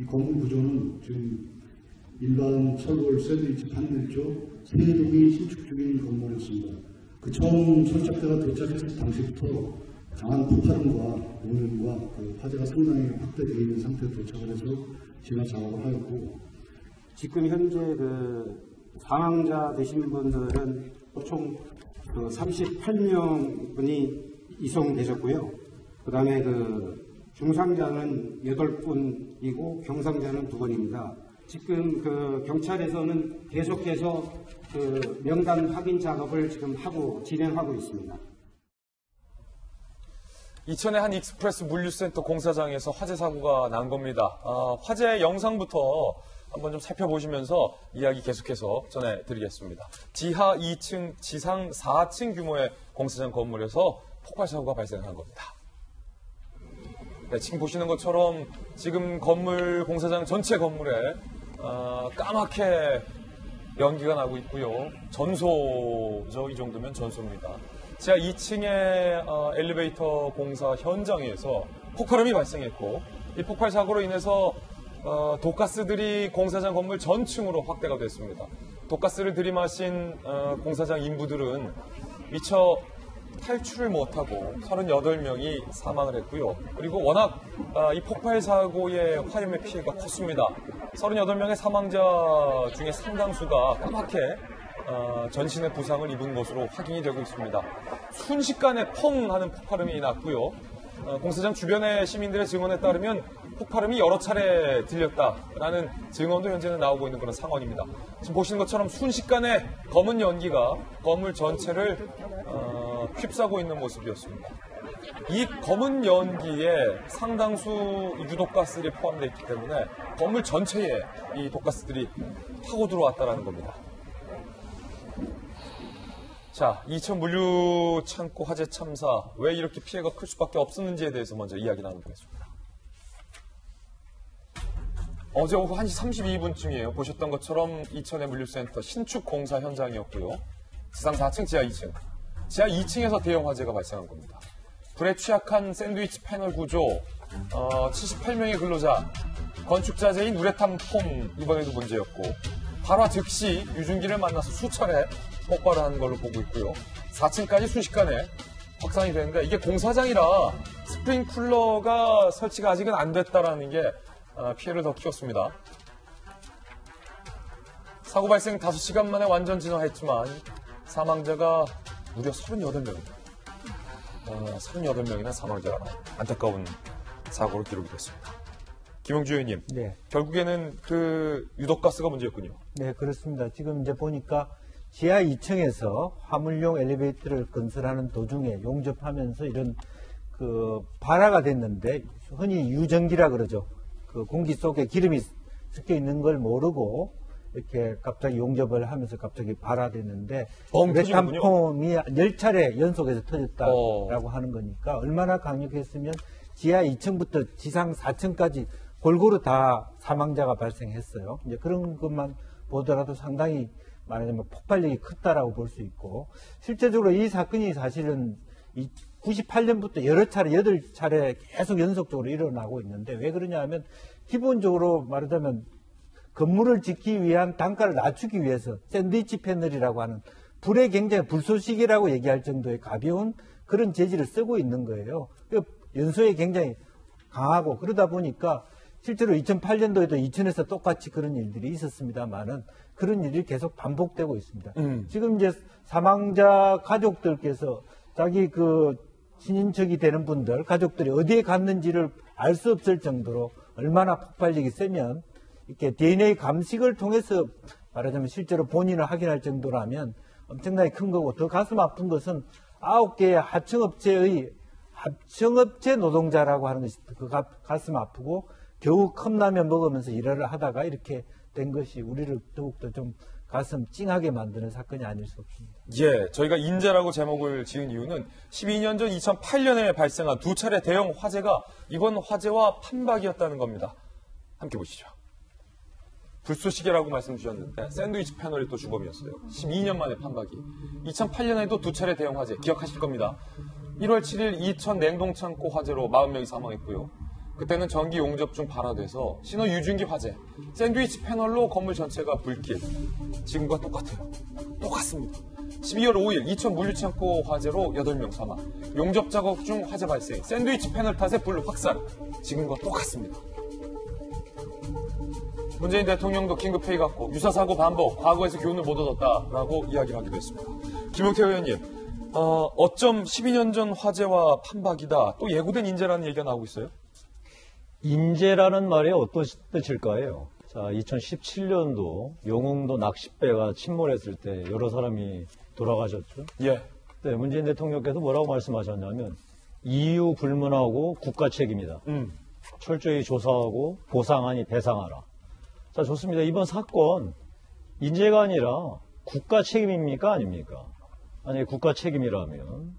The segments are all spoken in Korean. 이 공공 구조는 지금 일반 철골세도 있지 판매죠. 세 동이 신축 중인 건물이었습니다. 그 처음 선착대가 도착했을 당시부터 강한 폭발음과 오염과 그 화재가 상당히 확대되어 있는 상태에 도착을 해서 진화 작업을 하였고, 지금 현재 그 사망자 되신 분들은 총 38명 분이 이송되셨고요. 그 다음에 그 중상자는 8분이고 경상자는 2분입니다. 지금 그 경찰에서는 계속해서 그 명단 확인 작업을 지금 하고 진행하고 있습니다. 이천의 한 익스프레스 물류센터 공사장에서 화재 사고가 난 겁니다. 화재 영상부터 한번 좀 살펴보시면서 이야기 계속해서 전해드리겠습니다. 지하 2층, 지상 4층 규모의 공사장 건물에서 폭발 사고가 발생한 겁니다. 네, 지금 보시는 것처럼 지금 건물, 공사장 전체 건물에 까맣게 연기가 나고 있고요. 전소죠. 이 정도면 전소입니다. 지하 2층의 엘리베이터 공사 현장에서 폭발음이 발생했고, 이 폭발 사고로 인해서 독가스들이 공사장 건물 전층으로 확대가 됐습니다. 독가스를 들이마신 공사장 인부들은 미처 탈출을 못하고 38명이 사망을 했고요. 그리고 워낙 이 폭발 사고의 화염의 피해가 컸습니다. 38명의 사망자 중에 상당수가 까맣게 전신의 부상을 입은 것으로 확인이 되고 있습니다. 순식간에 펑 하는 폭발음이 났고요. 공사장 주변의 시민들의 증언에 따르면 폭발음이 여러 차례 들렸다라는 증언도 현재는 나오고 있는 그런 상황입니다. 지금 보시는 것처럼 순식간에 검은 연기가 건물 전체를 휩싸고 있는 모습이었습니다. 이 검은 연기에 상당수 유독가스들이 포함되어 있기 때문에 건물 전체에 이 독가스들이 타고 들어왔다는 겁니다. 자, 이천 물류창고 화재 참사, 왜 이렇게 피해가 클 수밖에 없었는지에 대해서 먼저 이야기 나눠보겠습니다. 어제 오후 1시 32분쯤이에요. 보셨던 것처럼 이천의 물류센터 신축 공사 현장이었고요. 지상 4층, 지하 2층. 지하 2층에서 대형 화재가 발생한 겁니다. 불에 취약한 샌드위치 패널 구조, 78명의 근로자, 건축자재인 우레탄 폼, 이번에도 문제였고, 발화 즉시 유증기를 만나서 수차례 폭발을 한 걸로 보고 있고요. 4층까지 순식간에 확산이 되는데, 이게 공사장이라 스프링 쿨러가 설치가 아직은 안 됐다라는 게 피해를 더 키웠습니다. 사고 발생 5시간 만에 완전 진화했지만 사망자가 무려 38명입니다. 38명이나 사망자가 안타까운 사고로 기록이 됐습니다. 김용주 의원님, 네. 결국에는 그 유독가스가 문제였군요. 네, 그렇습니다. 지금 이제 보니까 지하 2층에서 화물용 엘리베이터를 건설하는 도중에 용접하면서 이런 그 발화가 됐는데, 흔히 유전기라 그러죠. 그 공기 속에 기름이 섞여 있는 걸 모르고 이렇게 갑자기 용접을 하면서 갑자기 발화됐는데, 메탄폼이 10차례 연속해서 터졌다라고 하는 거니까 얼마나 강력했으면 지하 2층부터 지상 4층까지 골고루 다 사망자가 발생했어요. 이제 그런 것만 보더라도 상당히 말하자면 폭발력이 컸다라고 볼 수 있고, 실제적으로 이 사건이 사실은 98년부터 여러 차례, 8차례 계속 연속적으로 일어나고 있는데, 왜 그러냐 하면 기본적으로 말하자면 건물을 짓기 위한 단가를 낮추기 위해서 샌드위치 패널이라고 하는 불에 굉장히 불쏘시개라고 얘기할 정도의 가벼운 그런 재질을 쓰고 있는 거예요. 연소에 굉장히 강하고, 그러다 보니까 실제로 2008년도에도 이천에서 똑같이 그런 일들이 있었습니다만은 그런 일이 계속 반복되고 있습니다. 지금 이제 사망자 가족들께서 자기 그 친인척이 되는 분들, 가족들이 어디에 갔는지를 알 수 없을 정도로 얼마나 폭발력이 세면, 이렇게 DNA 감식을 통해서 말하자면 실제로 본인을 확인할 정도라면 엄청나게 큰 거고, 더 가슴 아픈 것은 9개의 합청업체 노동자라고 하는 것이 그 가슴 아프고, 겨우 컵라면 먹으면서 일을 하다가 이렇게 된 것이 우리를 더욱더 좀 가슴 찡하게 만드는 사건이 아닐 수 없습니다. 예, 저희가 인재라고 제목을 지은 이유는 12년 전 2008년에 발생한 2차례 대형 화재가 이번 화재와 판박이었다는 겁니다. 함께 보시죠. 불쏘시개라고 말씀 주셨는데 샌드위치 패널이 또 주범이었어요. 12년 만에 판박이. 2008년에도 2차례 대형 화재 기억하실 겁니다. 1월 7일 이천 냉동창고 화재로 40명이 사망했고요. 그때는 전기 용접 중 발화돼서 신호 유증기 화재, 샌드위치 패널로 건물 전체가 불길. 지금과 똑같아요. 똑같습니다. 12월 5일 이천 물류창고 화재로 8명 사망, 용접 작업 중 화재 발생, 샌드위치 패널 탓에 불로 확산. 지금과 똑같습니다. 문재인 대통령도 긴급 회의 갖고 유사 사고 반복, 과거에서 교훈을 못 얻었다라고 이야기를 하기도 했습니다. 김용태 의원님, 어쩜 12년 전 화재와 판박이다, 또 예고된 인재라는 얘기가 나오고 있어요? 인재라는 말이 어떤 뜻일까요? 자, 2017년도 용흥도 낚싯배가 침몰했을 때 여러 사람이 돌아가셨죠? 예. 네, 문재인 대통령께서 뭐라고 말씀하셨냐면 이유 불문하고 국가 책임이다. 철저히 조사하고 보상하니 배상하라. 자, 좋습니다. 이번 사건 인재가 아니라 국가 책임입니까? 아닙니까? 아니, 국가 책임이라면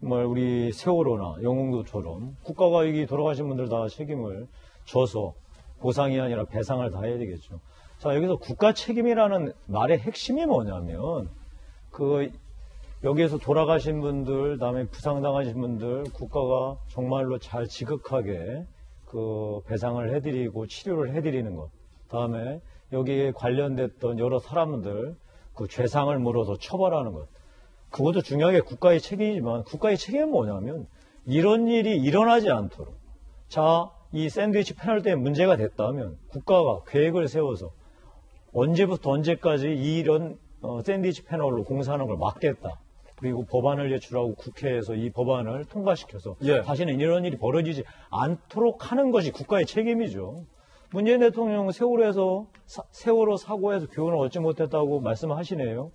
정말 우리 세월호나 영웅도처럼 국가가 여기 돌아가신 분들 다 책임을 져서 보상이 아니라 배상을 다 해야 되겠죠. 자, 여기서 국가 책임이라는 말의 핵심이 뭐냐면 여기에서 돌아가신 분들, 다음에 부상당하신 분들 국가가 정말로 잘 지극하게 배상을 해드리고 치료를 해드리는 것, 다음에 여기에 관련됐던 여러 사람들 죄상을 물어서 처벌하는 것. 그것도 중요하게 국가의 책임이지만 국가의 책임은 뭐냐면 이런 일이 일어나지 않도록, 자, 이 샌드위치 패널 때문에 문제가 됐다면 국가가 계획을 세워서 언제부터 언제까지 이런 샌드위치 패널로 공사하는 걸 막겠다. 그리고 법안을 제출하고 국회에서 이 법안을 통과시켜서 예. 다시는 이런 일이 벌어지지 않도록 하는 것이 국가의 책임이죠. 문재인 대통령 세월호 사고에서 교훈을 얻지 못했다고 말씀하시네요.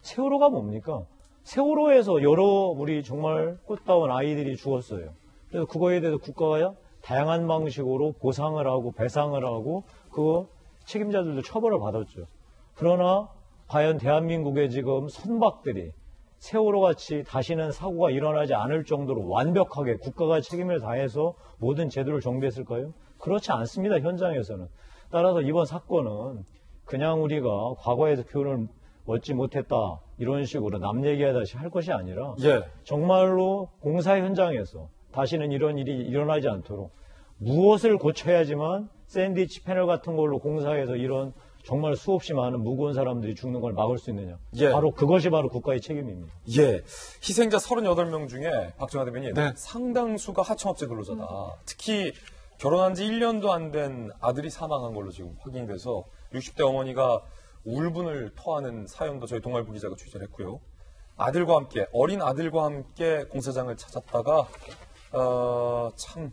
세월호가 뭡니까? 세월호에서 여러 우리 정말 꽃다운 아이들이 죽었어요. 그래서 그거에 대해서 국가가 다양한 방식으로 보상을 하고 배상을 하고 그 책임자들도 처벌을 받았죠. 그러나 과연 대한민국의 지금 선박들이 세월호같이 다시는 사고가 일어나지 않을 정도로 완벽하게 국가가 책임을 다해서 모든 제도를 정비했을까요? 그렇지 않습니다. 현장에서는. 따라서 이번 사건은 그냥 우리가 과거에서 표현을 얻지 못했다 이런 식으로 남 얘기하다시 할 것이 아니라 예. 정말로 공사 현장에서 다시는 이런 일이 일어나지 않도록 무엇을 고쳐야지만 샌드위치 패널 같은 걸로 공사해서 이런 정말 수없이 많은 무거운 사람들이 죽는 걸 막을 수 있느냐. 예. 그것이 바로 국가의 책임입니다. 예. 희생자 38명 중에 박정아 대변인 네. 상당수가 하청업체 근로자다. 특히 결혼한 지 1년도 안 된 아들이 사망한 걸로 지금 확인이 돼서 60대 어머니가 울분을 토하는 사연도 저희 동아일보 기자가 취재를 했고요. 아들과 함께, 어린 아들과 함께 공사장을 찾았다가 참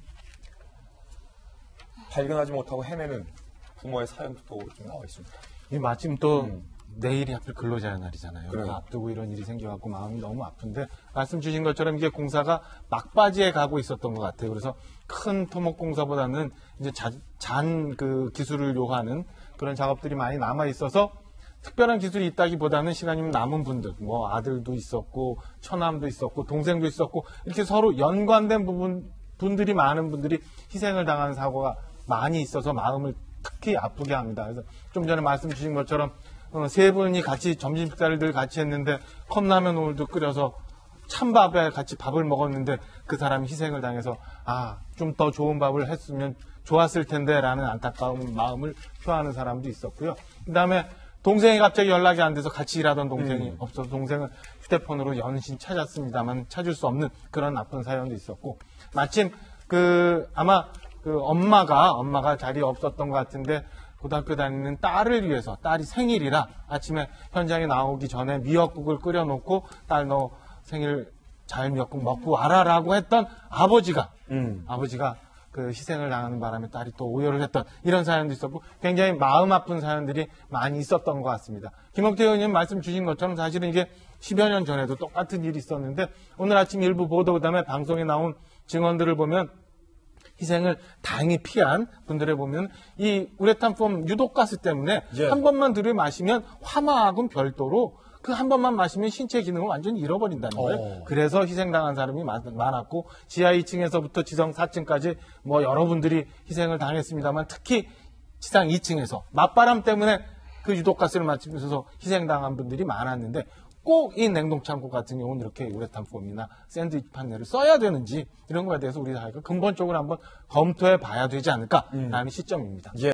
발견하지 못하고 헤매는 부모의 사연도 또 나와 있습니다. 이 마침 또 내일이 하필 근로자의 날이잖아요. 그래요. 앞두고 이런 일이 생겨갖고 마음이 너무 아픈데 말씀 주신 것처럼 이게 공사가 막바지에 가고 있었던 것 같아요. 그래서 큰 토목 공사보다는 이제 잔 기술을 요하는 그런 작업들이 많이 남아 있어서 특별한 기술이 있다기보다는 시간이면 남은 분들, 뭐 아들도 있었고 처남도 있었고 동생도 있었고 이렇게 서로 연관된 분들이 많은 분들이 희생을 당하는 사고가 많이 있어서 마음을 특히 아프게 합니다. 그래서 좀 전에 말씀 주신 것처럼 세 분이 같이 점심 식사를 늘 같이 했는데 컵라면 오늘도 끓여서 찬밥에 같이 밥을 먹었는데 그 사람이 희생을 당해서 아, 좀 더 좋은 밥을 했으면 좋았을 텐데 라는 안타까운 마음을 표하는 사람도 있었고요. 그 다음에 동생이 갑자기 연락이 안 돼서 같이 일하던 동생이 없어서 동생을 휴대폰으로 연신 찾았습니다만 찾을 수 없는 그런 나쁜 사연도 있었고, 마침 엄마가 자리에 없었던 것 같은데 고등학교 다니는 딸을 위해서, 딸이 생일이라 아침에 현장에 나오기 전에 미역국을 끓여놓고 딸 너 생일 잘 미역국 먹고 와라 라고 했던 아버지가 희생을 당하는 바람에 딸이 또 오열을 했던 이런 사연도 있었고 굉장히 마음 아픈 사연들이 많이 있었던 것 같습니다. 김옥태 의원님 말씀 주신 것처럼 사실은 이게 10여 년 전에도 똑같은 일이 있었는데 오늘 아침 일부 보도 그다음에 방송에 나온 증언들을 보면 희생을 다행히 피한 분들을 보면 이 우레탄 폼 유독가스 때문에 예. 한 번만 들이마시면 화마하고는 별도로 그 한 번만 마시면 신체 기능을 완전히 잃어버린다는 거예요. 그래서 희생당한 사람이 많았고 지하 2층에서부터 지상 4층까지 뭐 여러분들이 희생을 당했습니다만 특히 지상 2층에서 맞바람 때문에 그 유독가스를 마시면서 희생당한 분들이 많았는데 꼭 이 냉동창고 같은 경우는 이렇게 우레탄 폼이나 샌드위치 판넬을 써야 되는지 이런 거에 대해서 우리 사회가 근본적으로 한번 검토해 봐야 되지 않을까라는 시점입니다. 예.